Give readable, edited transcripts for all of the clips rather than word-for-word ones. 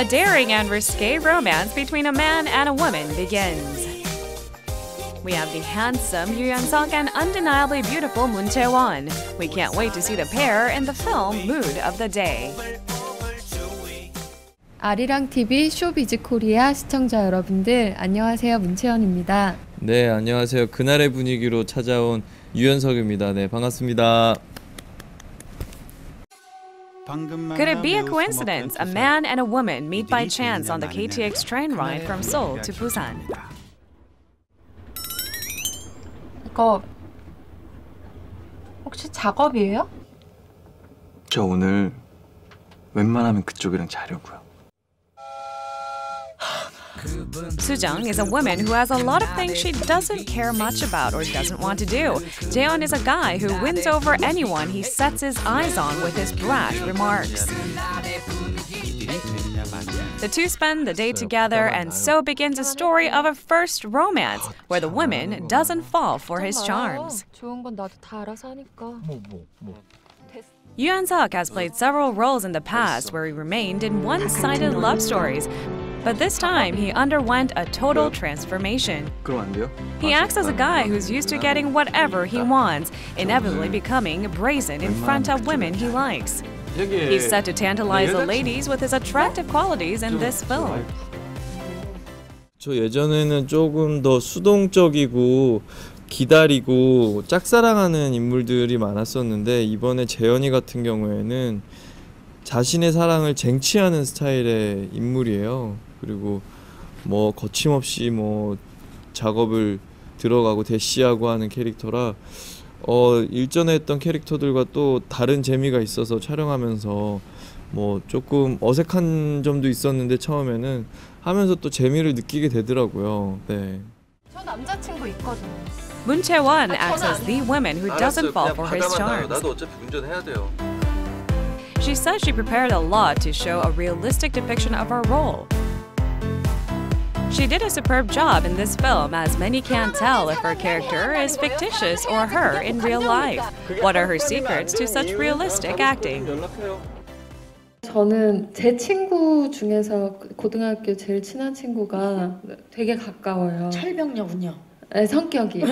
A daring and risque romance between a man and a woman begins. We have the handsome Yu Yeon-seok and undeniably beautiful Moon Chae-won. We can't wait to see the pair in the film Mood of the Day. 아리랑 TV 쇼비즈 코리아 시청자 여러분들 안녕하세요. 문채원입니다. 네, 안녕하세요. 그날의 분위기로 찾아온 유연석입니다. 네, 반갑습니다. Could it be a coincidence? A man and a woman meet by chance on the KTX train ride from Seoul to Busan. 이거 혹시 작업이에요? 저 오늘 웬만하면 그쪽이랑 자려고요. Sujung is a woman who has a lot of things she doesn't care much about or doesn't want to do. Jaehyun is a guy who wins over anyone he sets his eyes on with his brash remarks. The two spend the day together, and so begins a story of a first romance where the woman doesn't fall for his charms. Yoo Eun-suk has played several roles in the past where he remained in one-sided love stories. But this time, he underwent a total transformation. He acts as a guy who's used to getting whatever he wants, inevitably becoming brazen in front of women he likes. He's set to tantalize the ladies with his attractive qualities in this film. 저 예전에는 조금 더 수동적이고 기다리고 짝사랑하는 인물들이 많았었는데 이번에 재현이 같은 경우에는 자신의 사랑을 쟁취하는 스타일의 인물이에요. 그리고 뭐 거침없이 뭐 작업을 들어가고 대시하고 하는 캐릭터라 일전에 했던 캐릭터들과 또 다른 재미가 있어서 촬영하면서 뭐 조금 어색한 점도 있었는데 처음에는 하면서 또 재미를 느끼게 되더라고요. 네. 저 남자친구 있거든요. Moon Chae-won acts as the woman who doesn't fall for his charms. 나도 어차피 운전해야 돼요. She said she prepared a lot to show a realistic depiction of her role. She did a superb job in this film, as many can't tell if her character is fictitious or her in real life. What are her secrets to such realistic acting? 저는 제 친구 중에서 고등학교 제일 친한 친구가 되게 가까워요. 철벽녀군요. 네, 성격이.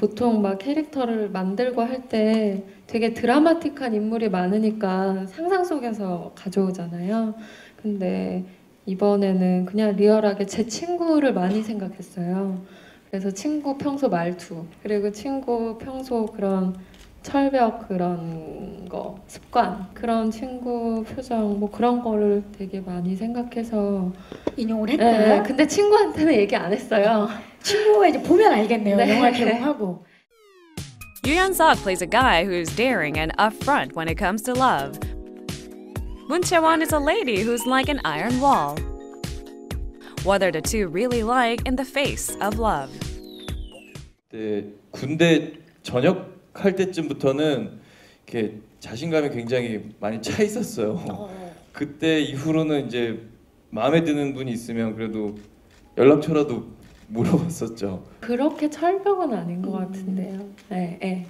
보통 막 캐릭터를 만들고 할 때 되게 드라마틱한 인물이 많으니까 상상 속에서 가져오잖아요. 근데 이번에는 그냥 리얼하게 제 친구를 많이 생각했어요. 그래서 친구 평소 말투, 그리고 친구 평소 그런 철벽 그런 거, 습관, 그런 친구 표정 뭐 그런 거를 되게 많이 생각해서 인용을 했대요. 네, 근데 친구한테는 얘기 안 했어요. 친구가 이제 보면 알겠네요. 네. 영화 개봉하고. Yoo Yeon-seok plays a guy who's daring and upfront when it comes to love. Moon Chae-won is a lady who's like an iron wall. What are the two really like in the face of love? 네, 군대 전역할 때쯤부터는 이렇게 자신감이 굉장히 많이 차 있었어요. 그때 이후로는 이제 마음에 드는 분이 있으면 그래도 연락처라도 물어봤었죠. 그렇게 철벽은 아닌 것 같은데요. 네, 네.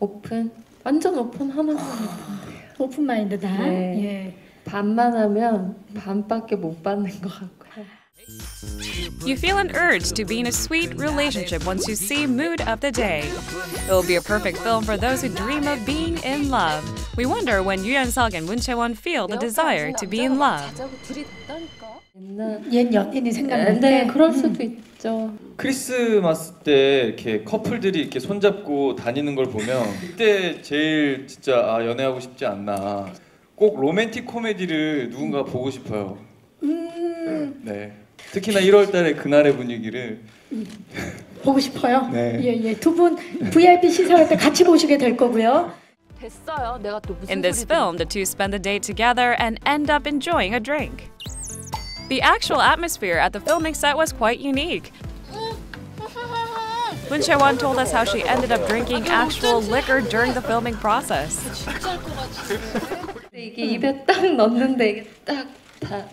오픈, 완전 오픈하는 것 같은데요. 오픈 마인드다. 네. 예. 반만 하면 반밖에 못 받는 것 같고요. You feel an urge to be in a sweet relationship once you see Mood of the Day. It will be a perfect film for those who dream of being in love. We wonder when Yoo Yeon-seok and Moon Chae-won feel the desire to be in love. 옛 연인이 생각나는데 그럴 수도 있죠. 크리스마스 때 이렇게 커플들이 이렇게 손잡고 다니는 걸 보면 그때 제일 진짜 아, 연애하고 싶지 않나. 꼭 로맨틱 코미디를 누군가 보고 싶어요. 네. 특히나 1월 달에 그날의 분위기를 보고 싶어요. 네. 예, 예. 두 분 VIP 시사회 때 같이 보시게 될 거고요. 됐어요. 내가 또 무슨 In this film, the two spend the day together and end up enjoying a drink. The actual atmosphere at the filming set was quite unique. Moon Chae-won told us how she ended up drinking actual liquor during the filming process. 이게 입에 딱 넣는데 이게 딱 다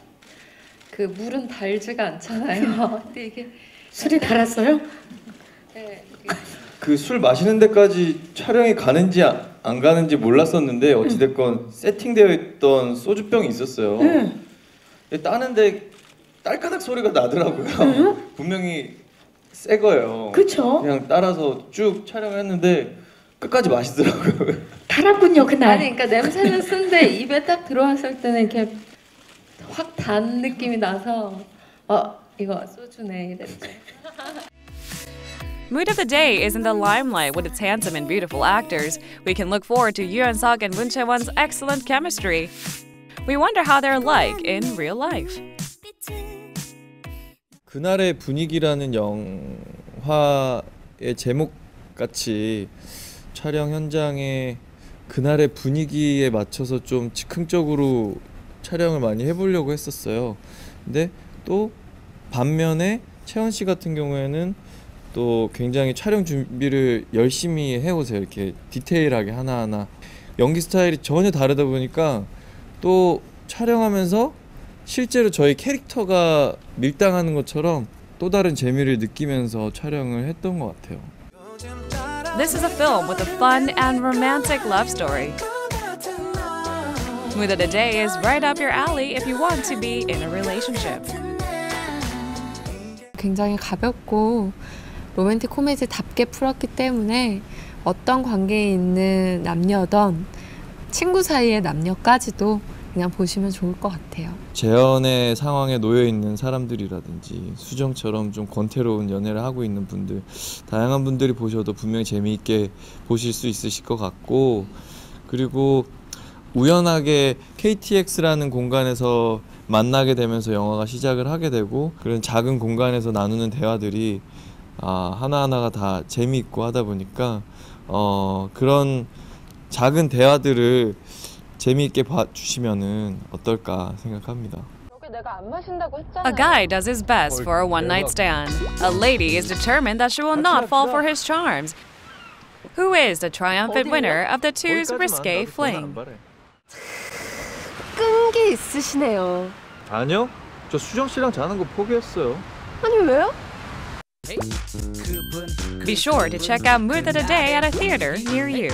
그 물은 달지가 않잖아요. 근데 이게 술이 달았어요? 네. 그 술 마시는 데까지 촬영이 가는지 안 가는지 몰랐었는데 어찌 됐건 세팅되어 있던 소주병이 있었어요. 따는데 딸까닥 소리가 나더라고요. 분명히 새 거예요. 그렇죠. 그냥 따라서 쭉 촬영했는데 끝까지 마시더라고요. 달았군요 그날. 아니 그러니까 냄새는 쓴데 입에 딱 들어왔을 때는 이렇게 확 단 느낌이 나서 이거 소주네 이랬죠. Mood of the Day is in the limelight with its handsome and beautiful actors. We can look forward to Yoo Eun-suk and Moon Chae-won's excellent chemistry. We wonder how they're like in real life. 그날의 분위기라는 영화의 제목같이 촬영 현장에 그날의 분위기에 맞춰서 좀 즉흥적으로 촬영을 많이 해보려고 했었어요. 근데 또 반면에 채원 씨 같은 경우에는 또 굉장히 촬영 준비를 열심히 해오세요. 이렇게 디테일하게 하나하나. 연기 스타일이 전혀 다르다 보니까 또 촬영하면서 실제로 저희 캐릭터가 밀당하는 것처럼 또 다른 재미를 느끼면서 촬영을 했던 것 같아요. This is a film with a fun and romantic love story. Mood of the Day is right up your alley if you want to be in a relationship. 굉장히 가볍고 로맨틱 코미디답게 풀었기 때문에 어떤 관계에 있는 남녀든 친구 사이의 남녀까지도 그냥 보시면 좋을 것 같아요. 재현의 상황에 놓여있는 사람들이라든지 수정처럼 좀 권태로운 연애를 하고 있는 분들, 다양한 분들이 보셔도 분명히 재미있게 보실 수 있으실 것 같고, 그리고 우연하게 KTX라는 공간에서 만나게 되면서 영화가 시작을 하게 되고, 그런 작은 공간에서 나누는 대화들이 하나하나가 다 재미있고 하다 보니까 그런 작은 대화들을 재미있게 봐주시면은 어떨까 생각합니다. A guy does his best for a one-night stand. A lady is determined that she will not fall for his charms. Who is the triumphant winner of the two's risque fling? 끈기 있으시네요. 아니요, 저 수정 씨랑 자는 거 포기했어요. 아니 왜요? Be sure to check out Mood of the Day at a theater near you.